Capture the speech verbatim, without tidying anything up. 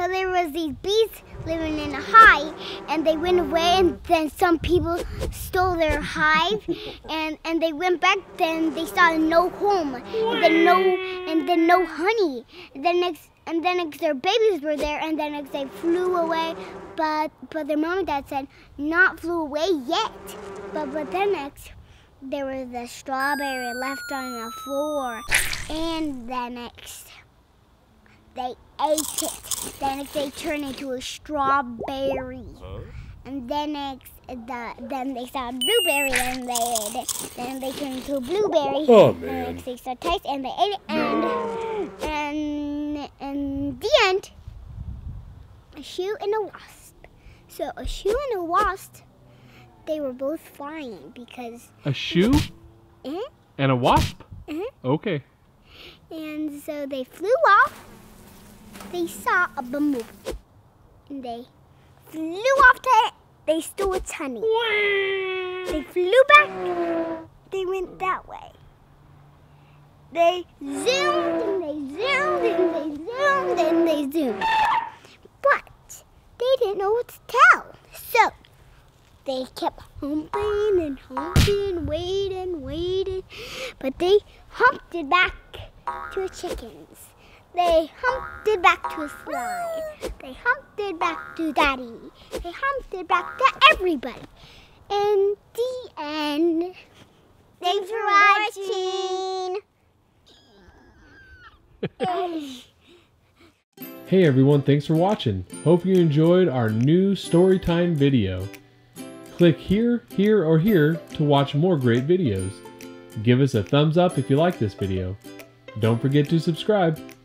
So there was these bees living in a hive, and they went away, and then some people stole their hive, and, and they went back, then they started no home, and then no, and then no honey. And then next, and then next their babies were there, and then next they flew away, but but their mom and dad said, not flew away yet. But, but then next, there was a strawberry left on the floor, and then next, they ate it. Then they turned into a strawberry. Huh? And then next, the, then they saw a blueberry and they ate it. Then they turned into a blueberry. Oh man! And next they saw taste and they ate it. And no. and and the end. A shoe and a wasp. So a shoe and a wasp, they were both flying because a shoe uh-huh. and a wasp. Uh-huh. Okay. And so they flew off. They saw a bamboo, and they flew off to it. They stole its honey. They flew back. They went that way. They zoomed, and they zoomed, and they zoomed, and they zoomed. But they didn't know what to tell. So they kept humping and humping, waiting, waiting. But they humped it back to the chickens. They humped it back to a slide. They humped it back to Daddy. They humped it back to everybody. In the end. Thanks for watching. Hey everyone, thanks for watching. Hope you enjoyed our new storytime video. Click here, here, or here to watch more great videos. Give us a thumbs up if you like this video. Don't forget to subscribe.